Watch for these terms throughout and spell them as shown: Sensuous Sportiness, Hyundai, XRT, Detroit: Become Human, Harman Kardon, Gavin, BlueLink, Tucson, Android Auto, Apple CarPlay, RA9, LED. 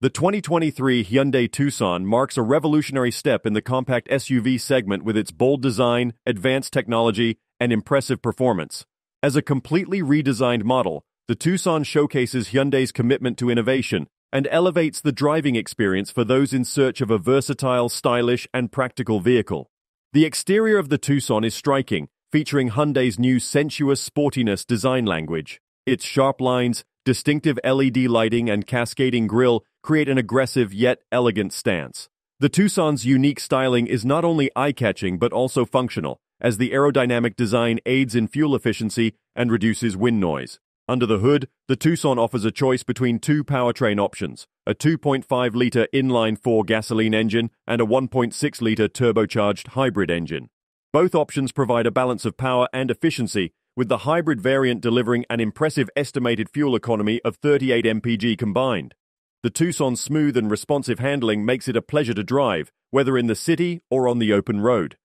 The 2023 Hyundai Tucson marks a revolutionary step in the compact SUV segment with its bold design, advanced technology, and impressive performance. As a completely redesigned model, the Tucson showcases Hyundai's commitment to innovation and elevates the driving experience for those in search of a versatile, stylish, and practical vehicle. The exterior of the Tucson is striking, featuring Hyundai's new Sensuous Sportiness design language. Its sharp lines, distinctive LED lighting, and cascading grille create an aggressive yet elegant stance. The Tucson's unique styling is not only eye-catching but also functional, as the aerodynamic design aids in fuel efficiency and reduces wind noise. Under the hood, the Tucson offers a choice between two powertrain options, a 2.5-liter inline-four gasoline engine and a 1.6-liter turbocharged hybrid engine. Both options provide a balance of power and efficiency, with the hybrid variant delivering an impressive estimated fuel economy of 38 mpg combined. The Tucson's smooth and responsive handling makes it a pleasure to drive, whether in the city or on the open road.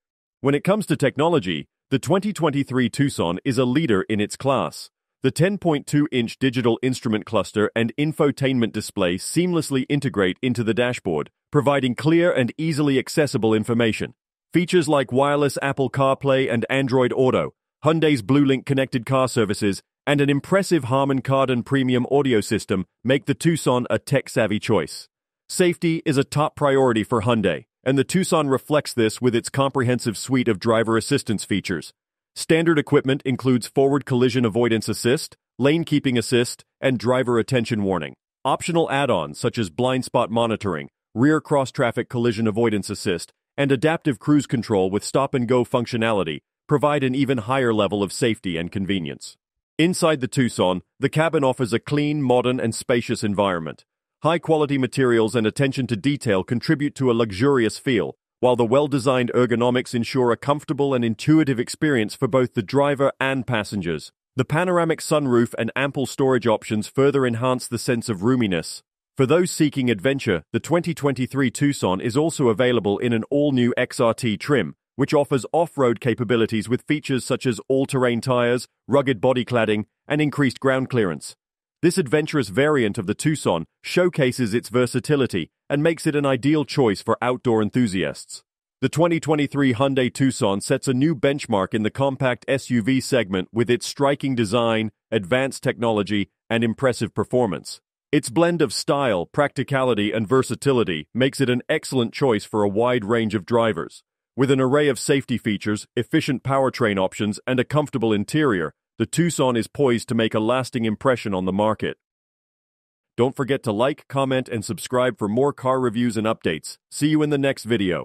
When it comes to technology, the 2023 Tucson is a leader in its class. The 10.2-inch digital instrument cluster and infotainment display seamlessly integrate into the dashboard, providing clear and easily accessible information. Features like wireless Apple CarPlay and Android Auto, Hyundai's BlueLink connected car services, and an impressive Harman Kardon premium audio system make the Tucson a tech-savvy choice. Safety is a top priority for Hyundai, and the Tucson reflects this with its comprehensive suite of driver assistance features. Standard equipment includes forward collision avoidance assist, lane keeping assist, and driver attention warning. Optional add-ons such as blind spot monitoring, rear cross-traffic collision avoidance assist, and adaptive cruise control with stop-and-go functionality provide an even higher level of safety and convenience. Inside the Tucson, the cabin offers a clean, modern, and spacious environment. High-quality materials and attention to detail contribute to a luxurious feel, while the well-designed ergonomics ensure a comfortable and intuitive experience for both the driver and passengers. The panoramic sunroof and ample storage options further enhance the sense of roominess. For those seeking adventure, the 2023 Tucson is also available in an all-new XRT trim, which offers off-road capabilities with features such as all-terrain tires, rugged body cladding, and increased ground clearance. This adventurous variant of the Tucson showcases its versatility and makes it an ideal choice for outdoor enthusiasts. The 2023 Hyundai Tucson sets a new benchmark in the compact SUV segment with its striking design, advanced technology, and impressive performance. Its blend of style, practicality, and versatility makes it an excellent choice for a wide range of drivers. With an array of safety features, efficient powertrain options, and a comfortable interior, the Tucson is poised to make a lasting impression on the market. Don't forget to like, comment, and subscribe for more car reviews and updates. See you in the next video.